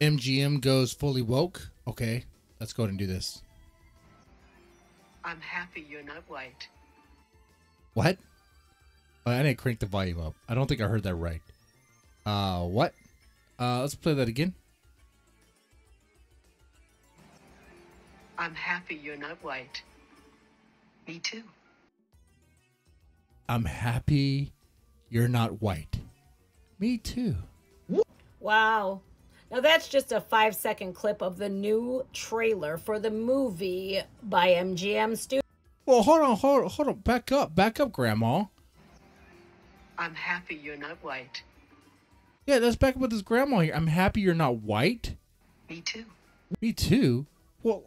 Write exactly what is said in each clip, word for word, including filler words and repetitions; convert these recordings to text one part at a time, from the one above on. M G M goes fully woke. Okay, let's go ahead and do this. I'm happy you're not white. What? I didn't crank the volume up. I don't think I heard that right. Uh, what? Uh, let's play that again. I'm happy you're not white. Me too. I'm happy you're not white. Me too. Wow. Now that's just a five second clip of the new trailer for the movie by M G M Studios. Well, hold on, hold on, hold on. Back up, back up, Grandma. I'm happy you're not white. Yeah, let's back up with this grandma here. I'm happy you're not white. Me too. Me too? Well,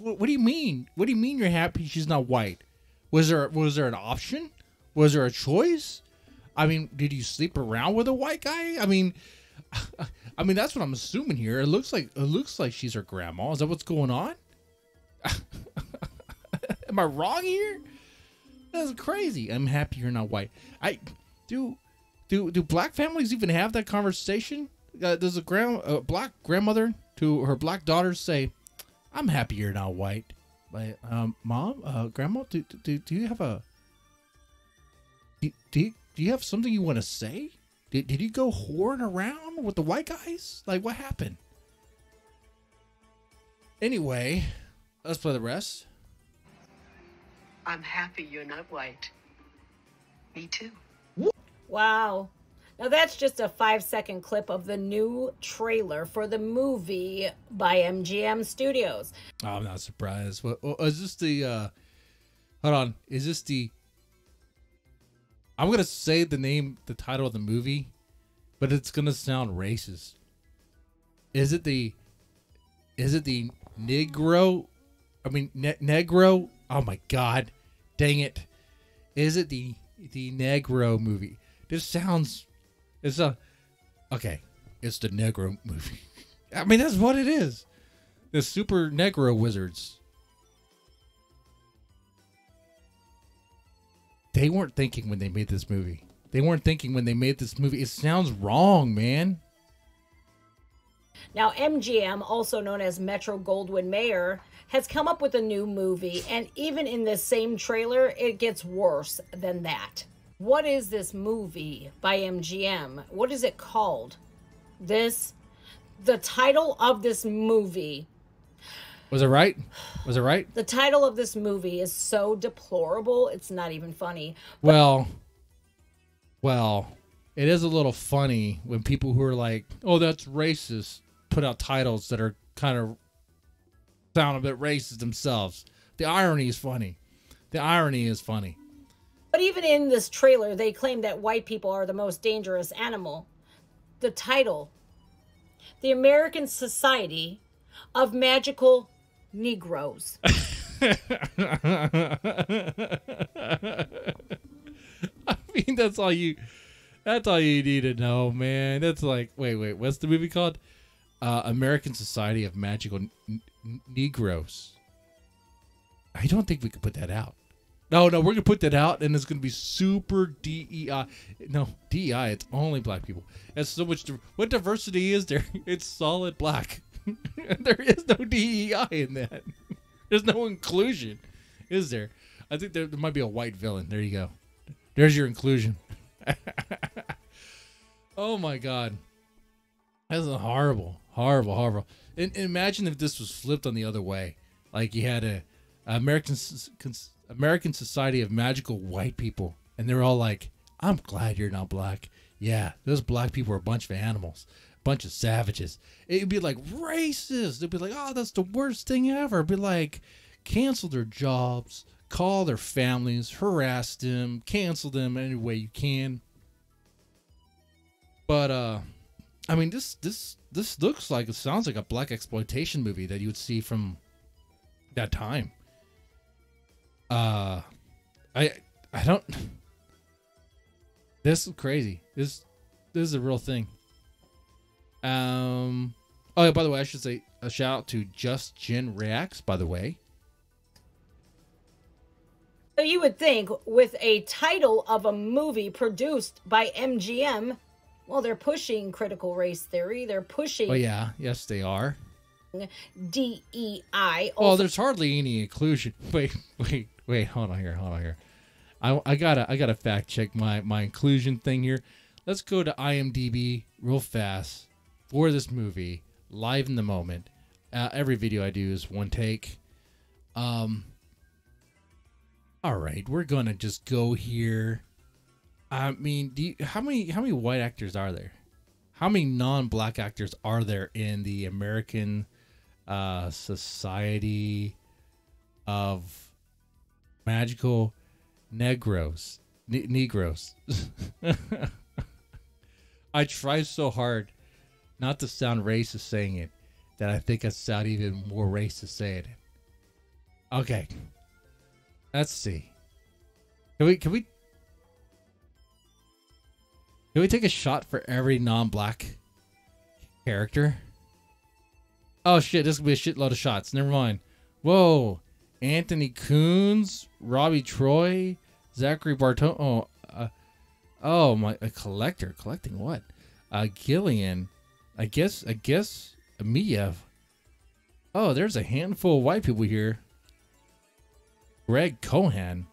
what do you mean? What do you mean you're happy she's not white? Was there, was there an option? Was there a choice? I mean, did you sleep around with a white guy? I mean, I mean, that's what I'm assuming here. It looks like, it looks like she's her grandma. Is that what's going on? Am I wrong here? That's crazy. I'm happy you're not white. I do. Do do black families even have that conversation? Uh, does a grand uh, black grandmother to her black daughters say, "I'm happy you're not white," but um, mom, uh, grandma, do do do you have a do do you, do you have something you want to say? Did did you go whoring around with the white guys? Like, what happened? Anyway, let's play the rest. I'm happy you're not white. Me too. Wow. Now that's just a five second clip of the new trailer for the movie by M G M Studios. Oh, I'm not surprised. What, what, is this the, uh, hold on. Is this the, I'm going to say the name, the title of the movie, but it's going to sound racist. Is it the, is it the Negro? I mean, ne Negro. Oh my God. Dang it. Is it the, the Negro movie? This sounds, it's a, okay, it's the Negro movie. I mean, that's what it is. The Super Negro Wizards. They weren't thinking when they made this movie. They weren't thinking when they made this movie. It sounds wrong, man. Now, M G M, also known as Metro-Goldwyn-Mayer, has come up with a new movie. And even in this same trailer, it gets worse than that. What is this movie by M G M? What is it called? This, the title of this movie. Was it right? Was it right? The title of this movie is so deplorable, it's not even funny. But well, well, it is a little funny when people who are like, oh, that's racist, put out titles that are kind of sound a bit racist themselves. The irony is funny. The irony is funny. But even in this trailer, they claim that white people are the most dangerous animal. The title, The American Society of Magical Negroes. I mean, that's all you, that's all you need to know, man. That's like, wait, wait, what's the movie called? Uh, American Society of Magical Negroes. I don't think we could put that out. No, no, we're going to put that out, and it's going to be super D E I. No, D E I, it's only black people. That's so much. What diversity is there? It's solid black. There is no D E I in that. There's no inclusion, is there? I think there, there might be a white villain. There you go. There's your inclusion. Oh, my God. That's horrible, horrible, horrible. And, and imagine if this was flipped on the other way. Like you had a, a American... American Society of Magical White People, and they're all like, I'm glad you're not black. Yeah, those black people are a bunch of animals, a bunch of savages. It'd be like racist. They'd be like, oh, that's the worst thing ever. It'd be like, cancel their jobs, call their families, harass them, cancel them any way you can. But uh I mean, this this this looks like, it sounds like a black exploitation movie that you would see from that time. Uh, I, I don't, this is crazy. This, this is a real thing. Um, oh, yeah, by the way, I should say a shout out to Just Jen Reacts, by the way. So you would think with a title of a movie produced by M G M, well, they're pushing critical race theory. They're pushing. Oh, yeah. Yes, they are. D E I. Well, there's hardly any inclusion. Wait, wait, wait. Hold on here. Hold on here. I, I gotta, I gotta fact check my, my inclusion thing here. Let's go to IMDb real fast for this movie, live in the moment. Uh, every video I do is one take. Um. All right, we're gonna just go here. I mean, do you, how many how many white actors are there? How many non-black actors are there in the American uh, Society of Magical Negroes? Ne Negroes. I try so hard not to sound racist saying it that I think I sound even more racist saying it. Okay, let's see. Can we? Can we? Can we take a shot for every non-black character? Oh shit, this will be a shitload of shots. Never mind. Whoa. Anthony Coons, Robbie Troy, Zachary Barton. Oh, uh, oh my, a collector. Collecting what? Uh, Gillian. I guess, I guess, Mia. Oh, there's a handful of white people here. Greg Cohan.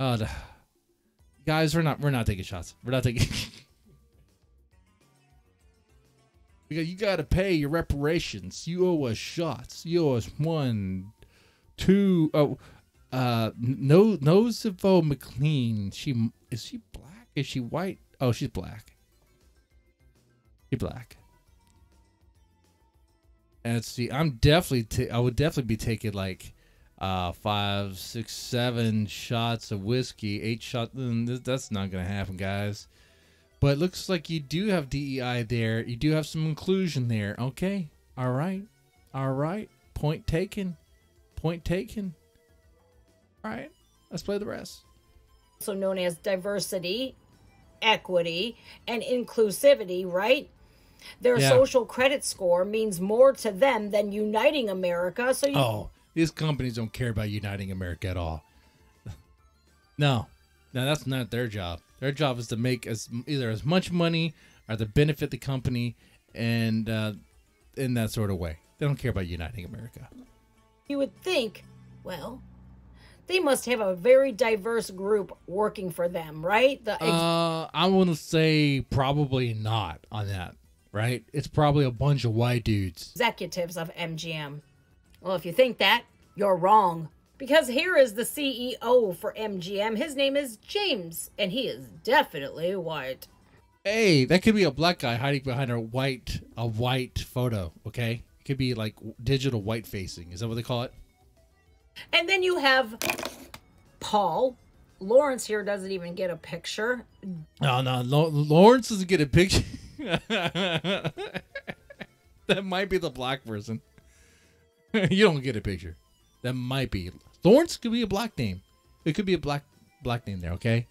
Uh, the... Guys, we're not we're not taking shots. We're not taking. Because you gotta pay your reparations. You owe us shots. You owe us one, two. Oh, uh, no, no, Nozavo McLean. She is she black? Is she white? Oh, she's black. She's black. And let's see. I'm definitely. T I would definitely be taking like. Uh, five, six, seven shots of whiskey, eight shots. That's not going to happen, guys. But it looks like you do have D E I there. You do have some inclusion there. Okay. All right. All right. Point taken. Point taken. All right. Let's play the rest. Also known as diversity, equity, and inclusivity, right? Their yeah. social credit score means more to them than uniting America. So you... Oh. These companies don't care about uniting America at all. No, no, that's not their job. Their job is to make as either as much money or to benefit the company, and uh, in that sort of way, they don't care about uniting America. You would think, well, they must have a very diverse group working for them, right? The uh, I want to say probably not on that, right? It's probably a bunch of white dudes. Executives of M G M. Well, if you think that, you're wrong. Because here is the C E O for M G M. His name is James, and he is definitely white. Hey, that could be a black guy hiding behind a white a white photo, okay? It could be like digital white facing. Is that what they call it? And then you have Paul. Lawrence here doesn't even get a picture. No, no, Lo- Lawrence doesn't get a picture. That might be the black person. You don't get a picture. That might be. Lawrence could be a black name. It could be a black black name there, okay?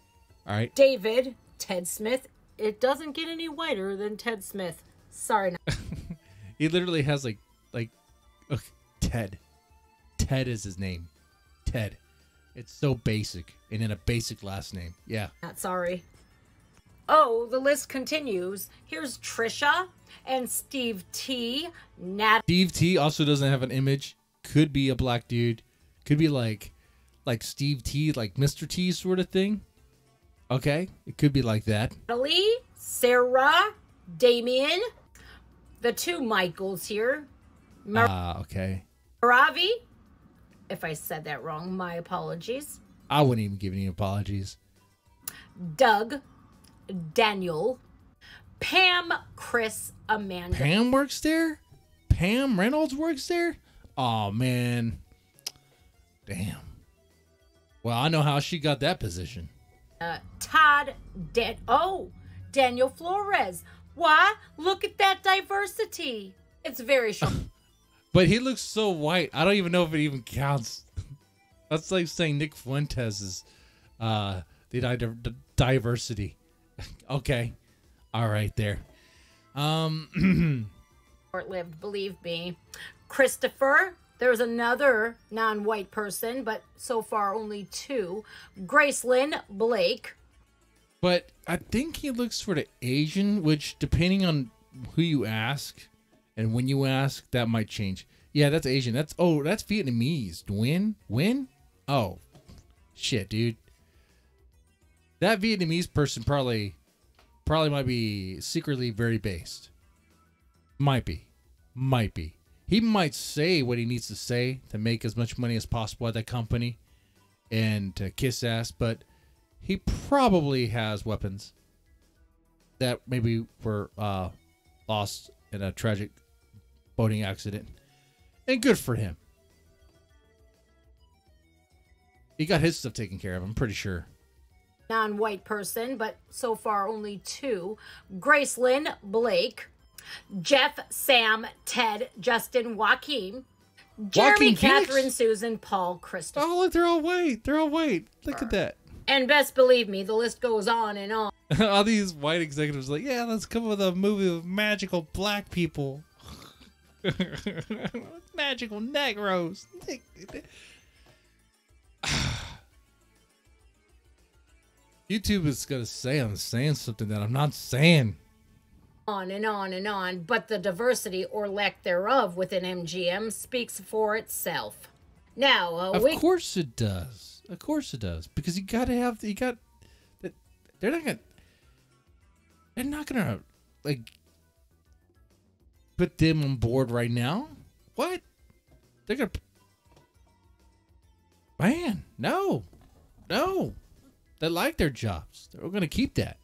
All right. David, Ted Smith. It doesn't get any whiter than Ted Smith. Sorry. He literally has like, like, okay, Ted. Ted is his name. Ted. It's so basic. And then a basic last name. Yeah. Not sorry. Oh, the list continues. Here's Trisha and Steve T. Nat Steve T also doesn't have an image. Could be a black dude. Could be like like Steve T, like Mister T sort of thing. Okay. It could be like that. Natalie, Sarah, Damien, the two Michaels here. Ah, uh, okay. Ravi. If I said that wrong, my apologies. I wouldn't even give any apologies. Doug. Daniel, Pam, Chris, Amanda. Pam works there? Pam Reynolds works there? Oh, man. Damn. Well, I know how she got that position. Uh, Todd, Dan oh, Daniel Flores. Why? Look at that diversity. It's very short. But he looks so white. I don't even know if it even counts. That's like saying Nick Fuentes is uh, the di di diversity. Okay. All right there. Um short lived, believe me. Christopher, there's another non-white person, but so far only two. Gracelyn Blake. But I think he looks sort of Asian, which depending on who you ask and when you ask, that might change. Yeah, that's Asian. That's oh, that's Vietnamese. Nguyen? Nguyen? Oh, shit, dude. That Vietnamese person probably, probably might be secretly very based. Might be, might be. He might say what he needs to say to make as much money as possible at that company, and to kiss ass. But he probably has weapons that maybe were uh, lost in a tragic boating accident. And good for him. He got his stuff taken care of, I'm pretty sure. Non-white person, but so far only two. Gracelyn Blake, Jeff, Sam, Ted, Justin, Joaquin, Jeremy, Catherine, Susan, Paul, Crystal. Oh, look, they're all white. They're all white. Look at that. And best believe me, the list goes on and on. All these white executives are like, yeah, let's come up with a movie of magical black people. Magical Negroes. YouTube is gonna say I'm saying something that I'm not saying. On and on and on, but the diversity or lack thereof within M G M speaks for itself. Now, uh, of we course it does. Of course it does, because you gotta have you got. They're not gonna. They're not gonna like. Put them on board right now? What? They're gonna. Man, no, no. They like their jobs. They're gonna keep that,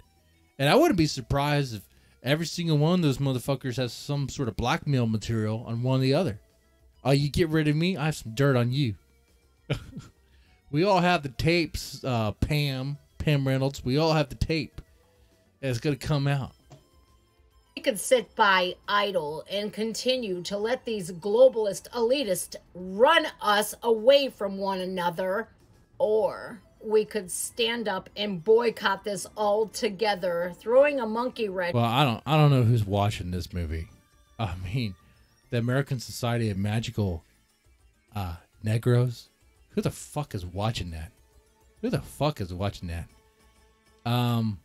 and I wouldn't be surprised if every single one of those motherfuckers has some sort of blackmail material on one or the other. Oh, you get rid of me? I have some dirt on you. We all have the tapes, uh, Pam, Pam Reynolds. We all have the tape, and it's gonna come out. We could sit by idle and continue to let these globalist elitists run us away from one another, or we could stand up and boycott this all together, throwing a monkey wrench. Well, I don't, I don't know who's watching this movie. I mean, the American Society of Magical uh, Negroes. Who the fuck is watching that? Who the fuck is watching that? Um.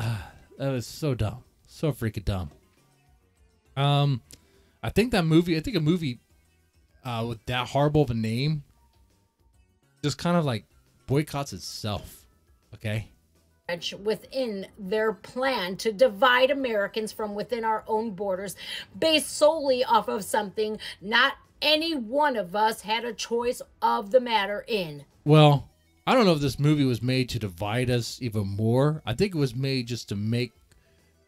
Uh, That was so dumb. So freaking dumb. Um, I think that movie, I think a movie uh, with that horrible of a name just kind of like boycotts itself. Okay? Within their plan to divide Americans from within our own borders based solely off of something not any one of us had a choice of the matter in. Well, I don't know if this movie was made to divide us even more. I think it was made just to make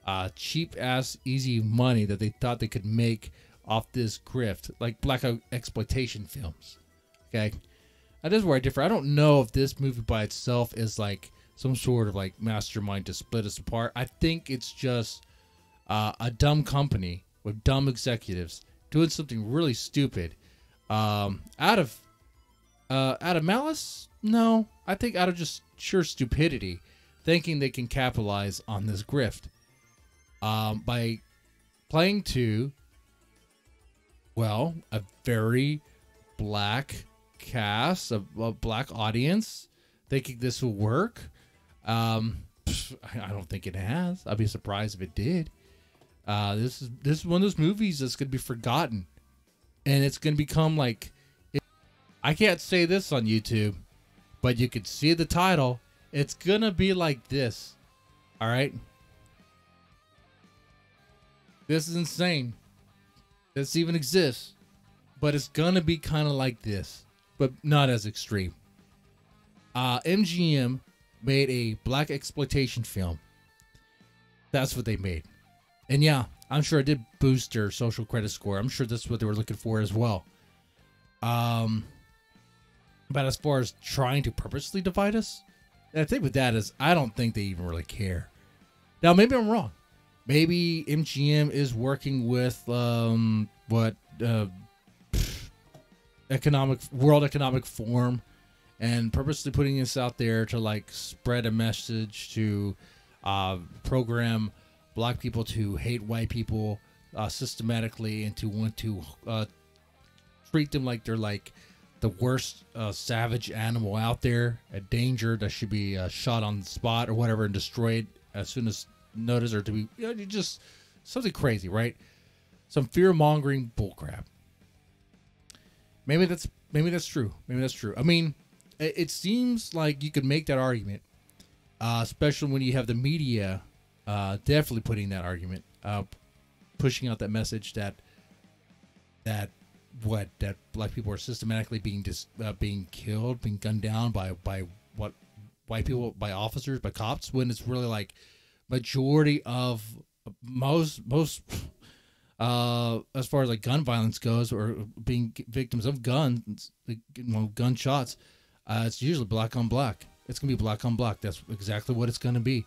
uh, cheap-ass easy money that they thought they could make off this grift, like black exploitation films. Okay, that is where I differ. I don't know if this movie by itself is like some sort of like mastermind to split us apart. I think it's just uh, a dumb company with dumb executives doing something really stupid um, out of uh, out of malice. No, I think out of just sheer stupidity, thinking they can capitalize on this grift um, by playing to, well, a very black cast, a, a black audience, thinking this will work. Um, I don't think it has. I'd be surprised if it did. Uh, this is this is one of those movies that's going to be forgotten, and it's going to become like, it, I can't say this on YouTube. But you can see the title. It's gonna be like this. Alright? This is insane. This even exists. But it's gonna be kind of like this. But not as extreme. Uh, M G M made a black exploitation film. That's what they made. And yeah, I'm sure it did boost their social credit score. I'm sure that's what they were looking for as well. Um... But as far as trying to purposely divide us, I think with that is I don't think they even really care. Now, maybe I'm wrong. Maybe M G M is working with um, what uh, pff, economic World Economic Forum and purposely putting this out there to like spread a message to uh, program black people to hate white people uh, systematically and to want to uh, treat them like they're like the worst uh, savage animal out there, a danger that should be uh, shot on the spot or whatever and destroyed as soon as noticed, or to be, you know, just something crazy, right? Some fear-mongering bullcrap. Maybe that's maybe that's true. Maybe that's true. I mean, it, it seems like you could make that argument, uh, especially when you have the media uh, definitely putting that argument, uh, pushing out that message that that what that black people are systematically being dis, uh, being killed, being gunned down by by what white people, by officers, by cops, when it's really like majority of most most. Uh, as far as like gun violence goes, or being victims of guns, you know, gunshots, uh, it's usually black on black. It's gonna be black on black. That's exactly what it's gonna be.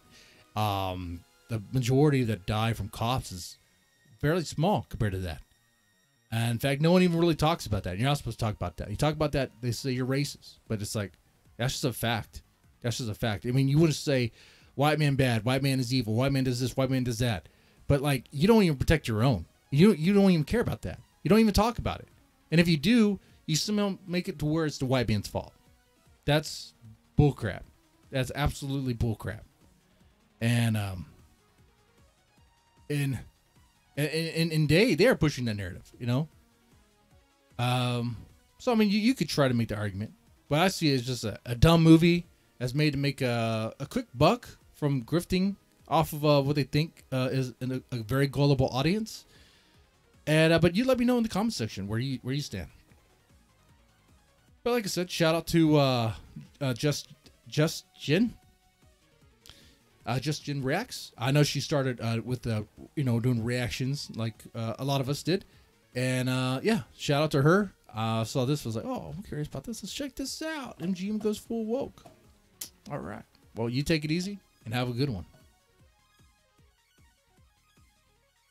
Um, the majority that die from cops is fairly small compared to that. And in fact, no one even really talks about that. You're not supposed to talk about that. You talk about that, they say you're racist, but it's like, that's just a fact. That's just a fact. I mean, you wouldn't say white man bad, white man is evil, white man does this, white man does that, but like, you don't even protect your own. You, you don't even care about that. You don't even talk about it. And if you do, you somehow make it to where it's the white man's fault. That's bullcrap. That's absolutely bullcrap. And, um, and, and, and, and they, they're pushing that narrative, you know? Um, so, I mean, you, you could try to make the argument, but I see it as just a, a dumb movie that's made to make a, a quick buck from grifting off of uh, what they think uh, is an, a very gullible audience. And uh, but you let me know in the comment section where you where you stand. But like I said, shout out to uh, uh, just just Jen, uh, Just Jen Reacts. I know she started uh, with uh, you know, doing reactions like uh, a lot of us did, and uh, yeah, shout out to her. I uh, saw this, was like, oh, I'm curious about this. Let's check this out. M G M goes full woke. All right, well, you take it easy and have a good one.